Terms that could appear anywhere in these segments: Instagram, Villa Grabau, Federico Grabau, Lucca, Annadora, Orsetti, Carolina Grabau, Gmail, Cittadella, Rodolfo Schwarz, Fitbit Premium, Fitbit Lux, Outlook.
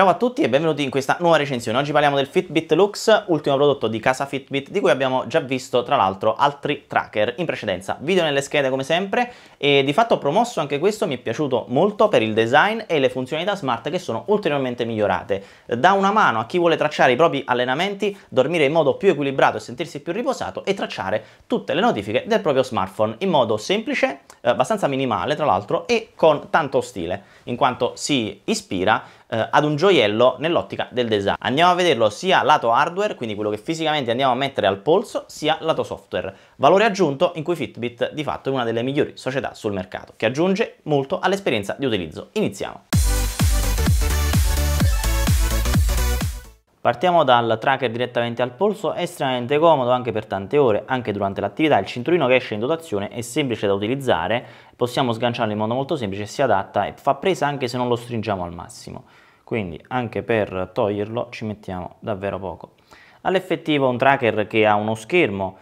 Ciao a tutti e benvenuti in questa nuova recensione. Oggi parliamo del Fitbit Lux, ultimo prodotto di casa Fitbit, di cui abbiamo già visto tra l'altro altri tracker in precedenza. Video nelle schede come sempre, e di fatto ho promosso anche questo, mi è piaciuto molto per il design e le funzionalità smart che sono ulteriormente migliorate. Dà una mano a chi vuole tracciare i propri allenamenti, dormire in modo più equilibrato e sentirsi più riposato, e tracciare tutte le notifiche del proprio smartphone in modo semplice, abbastanza minimale tra l'altro, e con tanto stile, in quanto si ispira ad un gioiello nell'ottica del design. Andiamo a vederlo sia lato hardware, quindi quello che fisicamente andiamo a mettere al polso, sia lato software. Valore aggiunto in cui Fitbit di fatto è una delle migliori società sul mercato, che aggiunge molto all'esperienza di utilizzo. Iniziamo. Partiamo dal tracker direttamente al polso, è estremamente comodo anche per tante ore, anche durante l'attività. Il cinturino che esce in dotazione è semplice da utilizzare, possiamo sganciarlo in modo molto semplice, si adatta e fa presa anche se non lo stringiamo al massimo. Quindi anche per toglierlo ci mettiamo davvero poco. All'effettivo un tracker che ha uno schermo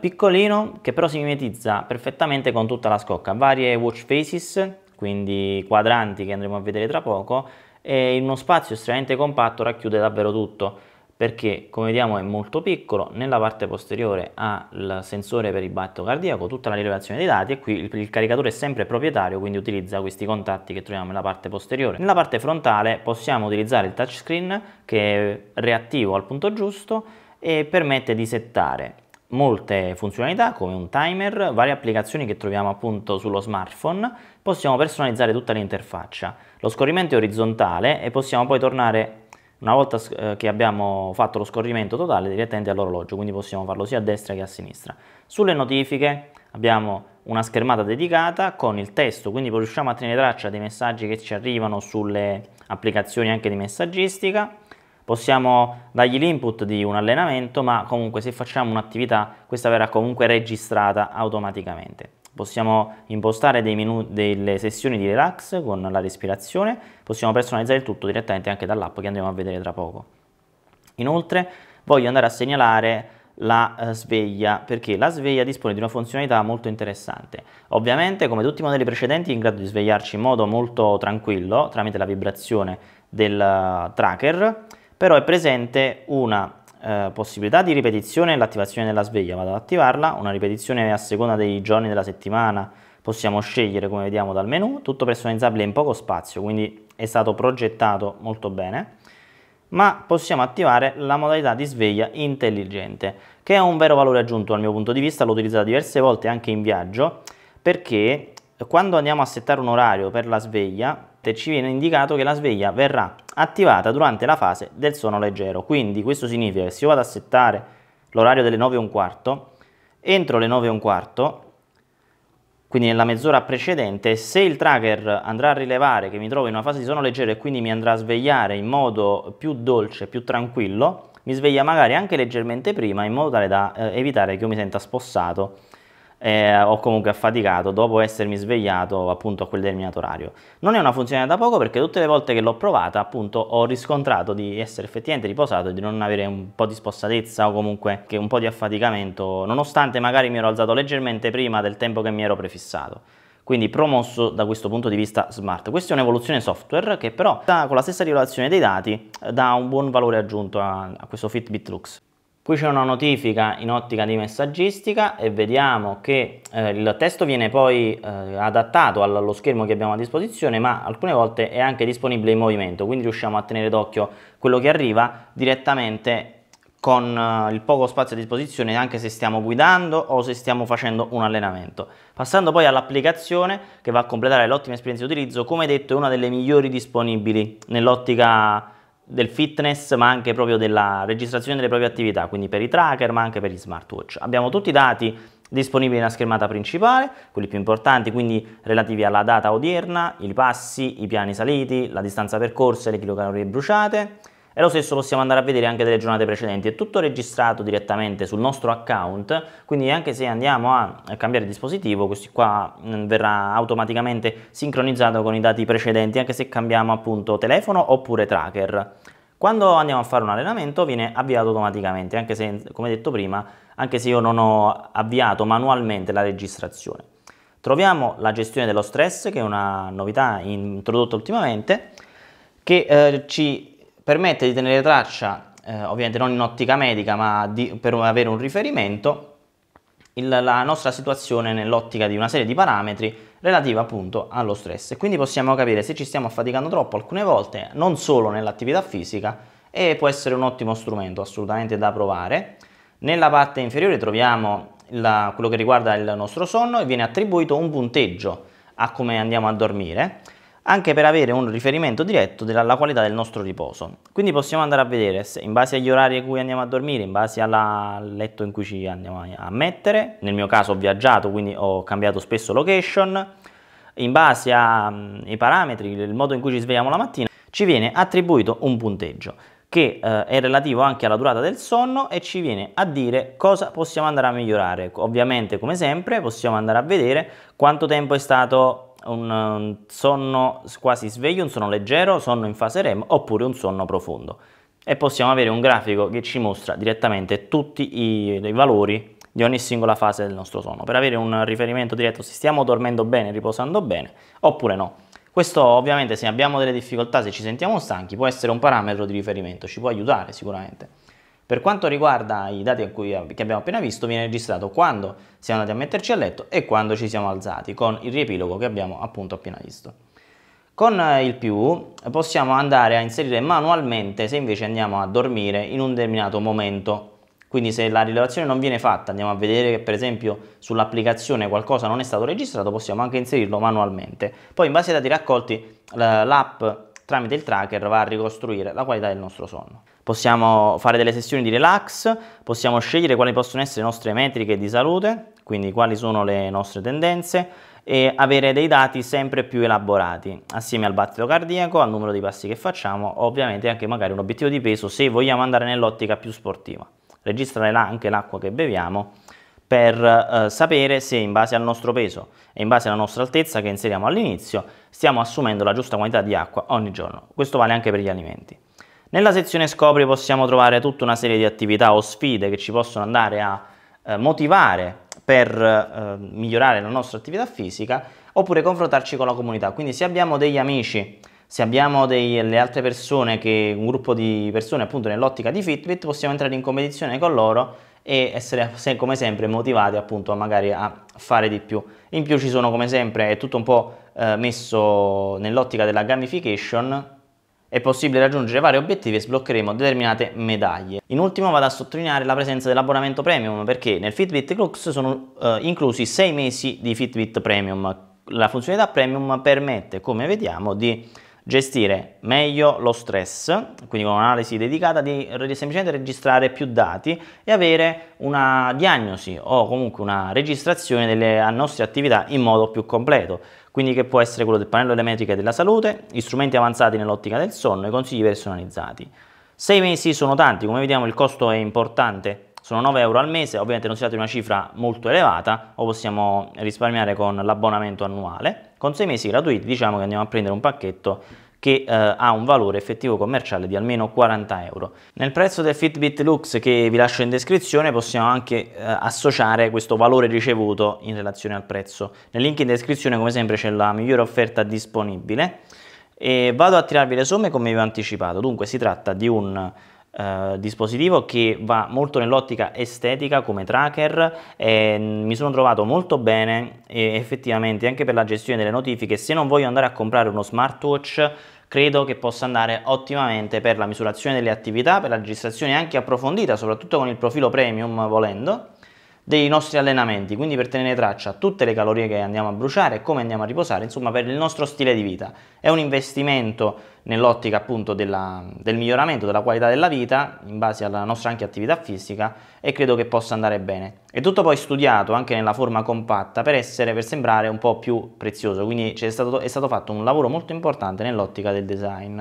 piccolino che però si mimetizza perfettamente con tutta la scocca. Varie watch faces, quindi quadranti che andremo a vedere tra poco, e in uno spazio estremamente compatto racchiude davvero tutto, perché come vediamo è molto piccolo. Nella parte posteriore ha il sensore per il battito cardiaco, tutta la rilevazione dei dati, e qui il caricatore è sempre proprietario, quindi utilizza questi contatti che troviamo nella parte posteriore. Nella parte frontale possiamo utilizzare il touchscreen, che è reattivo al punto giusto e permette di settare molte funzionalità come un timer, varie applicazioni che troviamo appunto sullo smartphone. Possiamo personalizzare tutta l'interfaccia, lo scorrimento è orizzontale e possiamo poi tornare, una volta che abbiamo fatto lo scorrimento totale, direttamente all'orologio, quindi possiamo farlo sia a destra che a sinistra. Sulle notifiche abbiamo una schermata dedicata con il testo, quindi riusciamo a tenere traccia dei messaggi che ci arrivano sulle applicazioni anche di messaggistica. Possiamo dargli l'input di un allenamento, ma comunque se facciamo un'attività questa verrà comunque registrata automaticamente. Possiamo impostare dei menu, delle sessioni di relax con la respirazione, possiamo personalizzare il tutto direttamente anche dall'app che andremo a vedere tra poco. Inoltre voglio andare a segnalare la sveglia, perché la sveglia dispone di una funzionalità molto interessante. Ovviamente come tutti i modelli precedenti è in grado di svegliarci in modo molto tranquillo tramite la vibrazione del tracker, però è presente una possibilità di ripetizione nell'attivazione della sveglia. Vado ad attivarla, una ripetizione a seconda dei giorni della settimana, possiamo scegliere come vediamo dal menu, tutto personalizzabile in poco spazio, quindi è stato progettato molto bene. Ma possiamo attivare la modalità di sveglia intelligente, che è un vero valore aggiunto dal mio punto di vista, l'ho utilizzata diverse volte anche in viaggio, perché quando andiamo a settare un orario per la sveglia ci viene indicato che la sveglia verrà attivata durante la fase del sonno leggero. Quindi questo significa che se io vado a settare l'orario delle 9:15, entro le 9:15, quindi nella mezz'ora precedente, se il tracker andrà a rilevare che mi trovo in una fase di sonno leggero e quindi mi andrà a svegliare in modo più dolce, più tranquillo, mi sveglia magari anche leggermente prima, in modo tale da evitare che io mi senta spossato o comunque affaticato dopo essermi svegliato appunto a quel determinato orario. Non è una funzione da poco, perché tutte le volte che l'ho provata appunto ho riscontrato di essere effettivamente riposato e di non avere un po' di spossatezza o comunque che un po' di affaticamento, nonostante magari mi ero alzato leggermente prima del tempo che mi ero prefissato. Quindi promosso da questo punto di vista smart. Questa è un'evoluzione software che però con la stessa rilevazione dei dati dà un buon valore aggiunto a questo Fitbit Lux. Qui c'è una notifica in ottica di messaggistica e vediamo che il testo viene poi adattato allo schermo che abbiamo a disposizione, ma alcune volte è anche disponibile in movimento, quindi riusciamo a tenere d'occhio quello che arriva direttamente con il poco spazio a disposizione, anche se stiamo guidando o se stiamo facendo un allenamento. Passando poi all'applicazione che va a completare l'ottima esperienza di utilizzo, come detto è una delle migliori disponibili nell'ottica del fitness, ma anche proprio della registrazione delle proprie attività, quindi per i tracker ma anche per gli smartwatch. Abbiamo tutti i dati disponibili nella schermata principale, quelli più importanti, quindi relativi alla data odierna, i passi, i piani saliti, la distanza percorsa, le chilocalorie bruciate, e lo stesso possiamo andare a vedere anche delle giornate precedenti. È tutto registrato direttamente sul nostro account, quindi anche se andiamo a cambiare dispositivo, questo qua verrà automaticamente sincronizzato con i dati precedenti, anche se cambiamo appunto telefono oppure tracker. Quando andiamo a fare un allenamento viene avviato automaticamente, anche se, come detto prima, anche se io non ho avviato manualmente la registrazione. Troviamo la gestione dello stress, che è una novità introdotta ultimamente, che ci permette di tenere traccia, ovviamente non in ottica medica, ma per avere un riferimento, la nostra situazione nell'ottica di una serie di parametri relativa appunto allo stress. Quindi possiamo capire se ci stiamo affaticando troppo alcune volte, non solo nell'attività fisica, e può essere un ottimo strumento assolutamente da provare. Nella parte inferiore troviamo quello che riguarda il nostro sonno e viene attribuito un punteggio a come andiamo a dormire, anche per avere un riferimento diretto alla qualità del nostro riposo. Quindi possiamo andare a vedere se, in base agli orari a cui andiamo a dormire, in base al letto in cui ci andiamo a mettere, nel mio caso ho viaggiato quindi ho cambiato spesso location, in base ai parametri, il modo in cui ci svegliamo la mattina, ci viene attribuito un punteggio che è relativo anche alla durata del sonno e ci viene a dire cosa possiamo andare a migliorare. Ovviamente, come sempre, possiamo andare a vedere quanto tempo è stato un sonno quasi sveglio, un sonno leggero, sonno in fase REM oppure un sonno profondo, e possiamo avere un grafico che ci mostra direttamente tutti i valori di ogni singola fase del nostro sonno per avere un riferimento diretto se stiamo dormendo bene, riposando bene oppure no. Questo ovviamente, se abbiamo delle difficoltà, se ci sentiamo stanchi, può essere un parametro di riferimento, ci può aiutare sicuramente. Per quanto riguarda i dati che abbiamo appena visto, viene registrato quando siamo andati a metterci a letto e quando ci siamo alzati, con il riepilogo che abbiamo appunto appena visto. Con il più possiamo andare a inserire manualmente se invece andiamo a dormire in un determinato momento. Quindi se la rilevazione non viene fatta, andiamo a vedere che per esempio sull'applicazione qualcosa non è stato registrato, possiamo anche inserirlo manualmente. Poi in base ai dati raccolti l'app tramite il tracker va a ricostruire la qualità del nostro sonno. Possiamo fare delle sessioni di relax, possiamo scegliere quali possono essere le nostre metriche di salute, quindi quali sono le nostre tendenze, e avere dei dati sempre più elaborati assieme al battito cardiaco, al numero di passi che facciamo, ovviamente anche magari un obiettivo di peso se vogliamo andare nell'ottica più sportiva. Registrare anche l'acqua che beviamo per sapere se in base al nostro peso e in base alla nostra altezza che inseriamo all'inizio stiamo assumendo la giusta quantità di acqua ogni giorno. Questo vale anche per gli alimenti. Nella sezione scopri possiamo trovare tutta una serie di attività o sfide che ci possono andare a motivare per migliorare la nostra attività fisica, oppure confrontarci con la comunità. Quindi se abbiamo degli amici, se abbiamo delle altre persone, un gruppo di persone appunto nell'ottica di Fitbit, possiamo entrare in competizione con loro e essere come sempre motivati appunto magari a fare di più. In più ci sono, come sempre, è tutto un po' messo nell'ottica della gamification, è possibile raggiungere vari obiettivi e sbloccheremo determinate medaglie. In ultimo vado a sottolineare la presenza dell'abbonamento premium, perché nel Fitbit Crux sono inclusi 6 mesi di Fitbit Premium. La funzionalità premium permette, come vediamo, di gestire meglio lo stress, quindi con un'analisi dedicata, di semplicemente registrare più dati e avere una diagnosi o comunque una registrazione delle nostre attività in modo più completo, quindi che può essere quello del pannello delle metriche della salute, gli strumenti avanzati nell'ottica del sonno e consigli personalizzati. 6 mesi sono tanti, come vediamo il costo è importante, sono 9 euro al mese, ovviamente non si tratta di una cifra molto elevata, o possiamo risparmiare con l'abbonamento annuale. Con 6 mesi gratuiti diciamo che andiamo a prendere un pacchetto che ha un valore effettivo commerciale di almeno 40 euro. Nel prezzo del Fitbit Lux, che vi lascio in descrizione, possiamo anche associare questo valore ricevuto in relazione al prezzo. Nel link in descrizione, come sempre, c'è la migliore offerta disponibile. E vado a tirarvi le somme come vi ho anticipato. Dunque si tratta di un dispositivo che va molto nell'ottica estetica come tracker, e mi sono trovato molto bene, e effettivamente anche per la gestione delle notifiche, se non voglio andare a comprare uno smartwatch, credo che possa andare ottimamente per la misurazione delle attività, per la registrazione anche approfondita, soprattutto con il profilo premium volendo, dei nostri allenamenti, quindi per tenere traccia tutte le calorie che andiamo a bruciare, come andiamo a riposare, insomma per il nostro stile di vita. È un investimento nell'ottica appunto del miglioramento della qualità della vita in base alla nostra anche attività fisica, e credo che possa andare bene. È tutto poi studiato anche nella forma compatta per sembrare un po' più prezioso, quindi è stato fatto un lavoro molto importante nell'ottica del design.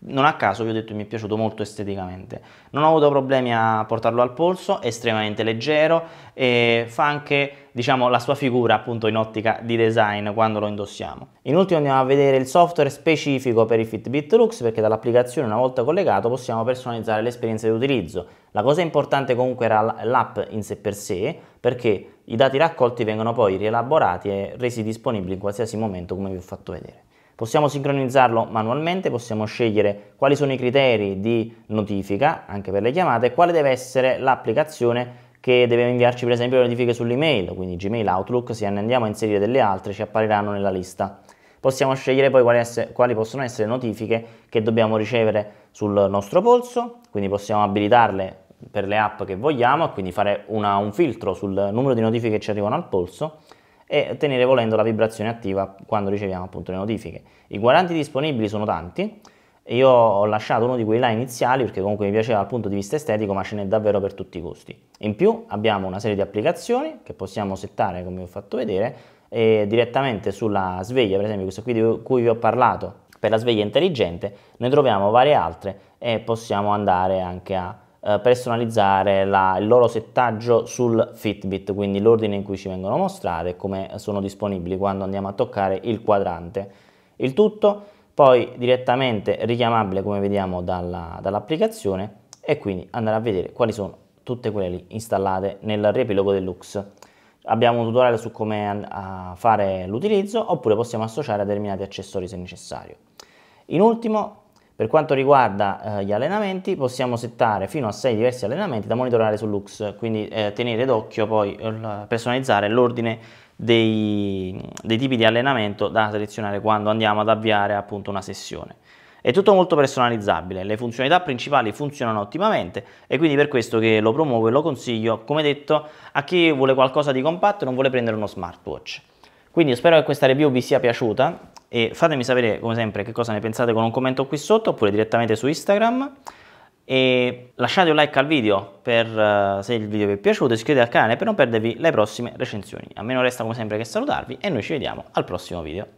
Non a caso vi ho detto mi è piaciuto molto esteticamente, non ho avuto problemi a portarlo al polso, è estremamente leggero e fa anche, diciamo, la sua figura appunto in ottica di design quando lo indossiamo. In ultimo andiamo a vedere il software specifico per i Fitbit Lux, perché dall'applicazione, una volta collegato, possiamo personalizzare l'esperienza di utilizzo. La cosa importante comunque era l'app in sé per sé, perché i dati raccolti vengono poi rielaborati e resi disponibili in qualsiasi momento, come vi ho fatto vedere. Possiamo sincronizzarlo manualmente, possiamo scegliere quali sono i criteri di notifica, anche per le chiamate, e quale deve essere l'applicazione che deve inviarci per esempio le notifiche sull'email, quindi Gmail, Outlook. Se ne andiamo a inserire delle altre ci appariranno nella lista. Possiamo scegliere poi quali possono essere le notifiche che dobbiamo ricevere sul nostro polso, quindi possiamo abilitarle per le app che vogliamo e quindi fare un filtro sul numero di notifiche che ci arrivano al polso e tenere volendo la vibrazione attiva quando riceviamo appunto le notifiche. I guaranti disponibili sono tanti, io ho lasciato uno di quelli là iniziali perché comunque mi piaceva dal punto di vista estetico, ma ce n'è davvero per tutti i gusti. In più abbiamo una serie di applicazioni che possiamo settare, come vi ho fatto vedere, e direttamente sulla sveglia, per esempio questa qui di cui vi ho parlato per la sveglia intelligente, ne troviamo varie altre e possiamo andare anche a personalizzare il loro settaggio sul Fitbit, quindi l'ordine in cui ci vengono mostrate e come sono disponibili quando andiamo a toccare il quadrante. Il tutto poi direttamente richiamabile, come vediamo, dall'applicazione, e quindi andare a vedere quali sono tutte quelle lì installate nel riepilogo deluxe. Abbiamo un tutorial su come fare l'utilizzo, oppure possiamo associare a determinati accessori se necessario. In ultimo, per quanto riguarda gli allenamenti, possiamo settare fino a 6 diversi allenamenti da monitorare sull'UX, quindi tenere d'occhio, poi personalizzare l'ordine dei tipi di allenamento da selezionare quando andiamo ad avviare appunto una sessione. È tutto molto personalizzabile, le funzionalità principali funzionano ottimamente e quindi per questo che lo promuovo e lo consiglio, come detto, a chi vuole qualcosa di compatto e non vuole prendere uno smartwatch. Quindi spero che questa review vi sia piaciuta e fatemi sapere come sempre che cosa ne pensate con un commento qui sotto oppure direttamente su Instagram, e lasciate un like al video se il video vi è piaciuto, iscrivetevi al canale per non perdervi le prossime recensioni. A me non resta come sempre che salutarvi e noi ci vediamo al prossimo video.